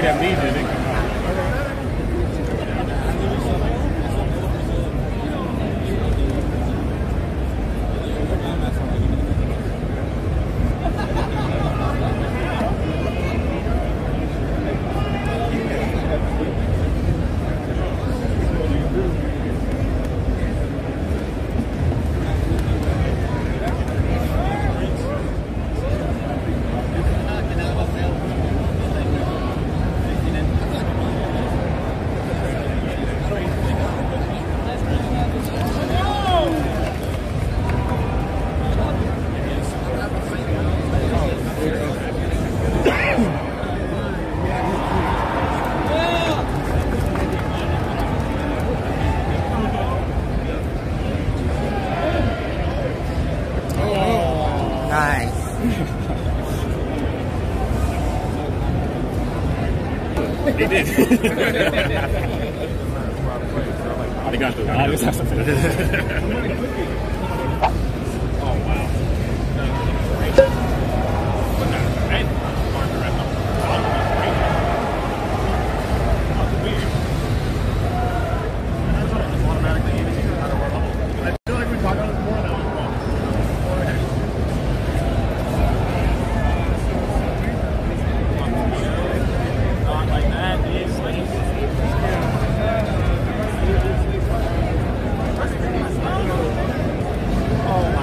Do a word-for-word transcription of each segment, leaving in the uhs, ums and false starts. That me, did it? They did. Arigato. Oh.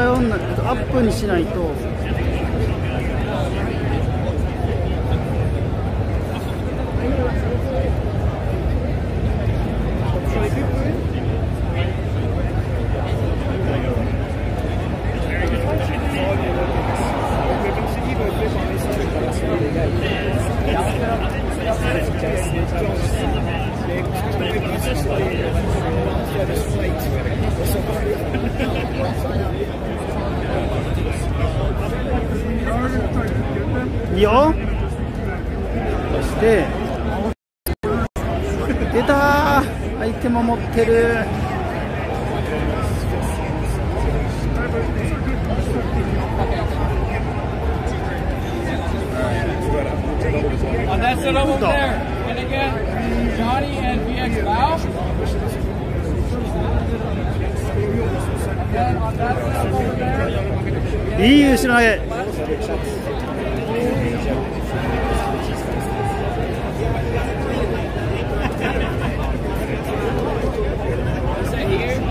対音楽アップにしないと。いいよ。そして出たー、相手も持ってる。いい後ろ投げ。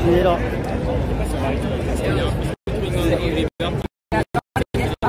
狙ってきた。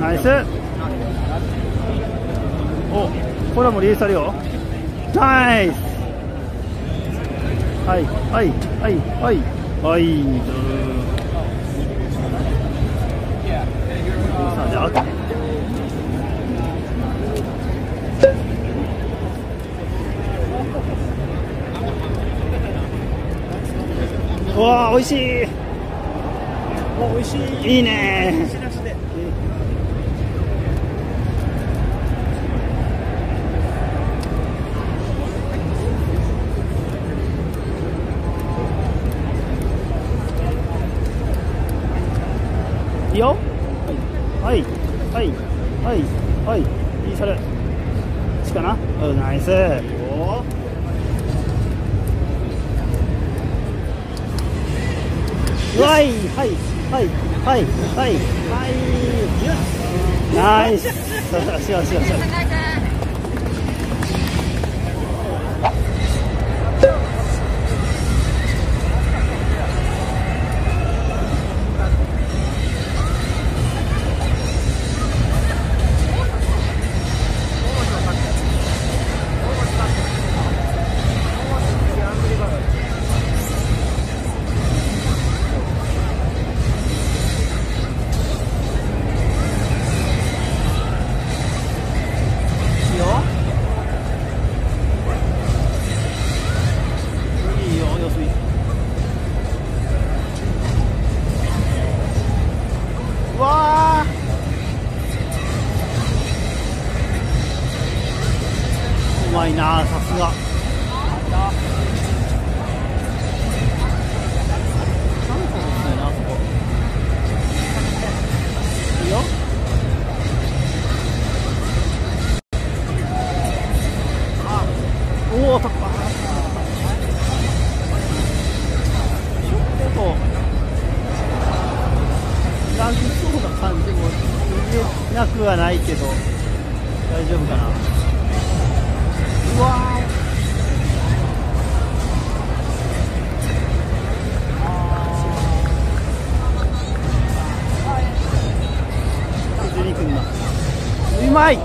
ナイス。お、これはもうリリースされるよ。ナイス。はいはいはいはいはい。さあ、じゃあ。わあ、美味しい。お、美味しい。いいね。いいよ。はいはいはいはいはい、いいサルしかな。うん、ナイス。はいはいはいはいはいはい、ナイス。しよしよしよし。うまいな、さすが。いいよ。おお、高っ。ランクそうな感じもなくはないけど、大丈夫かな。うわー、うまい。う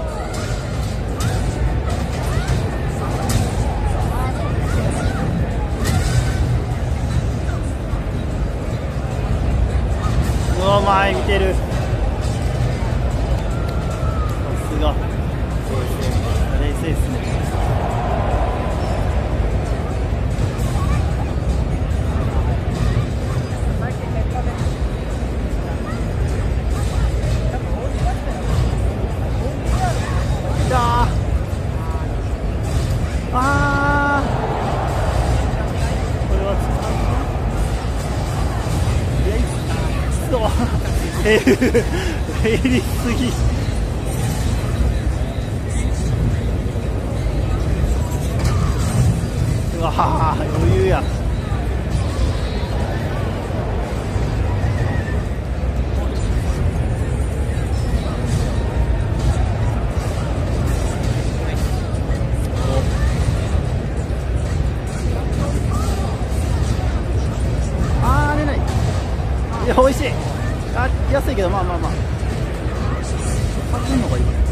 まい、見てる。え入りすぎ。うわー余裕や。あー出ない。いや美味しい。あ安いけどまあまあまあ。買ってんのがいい。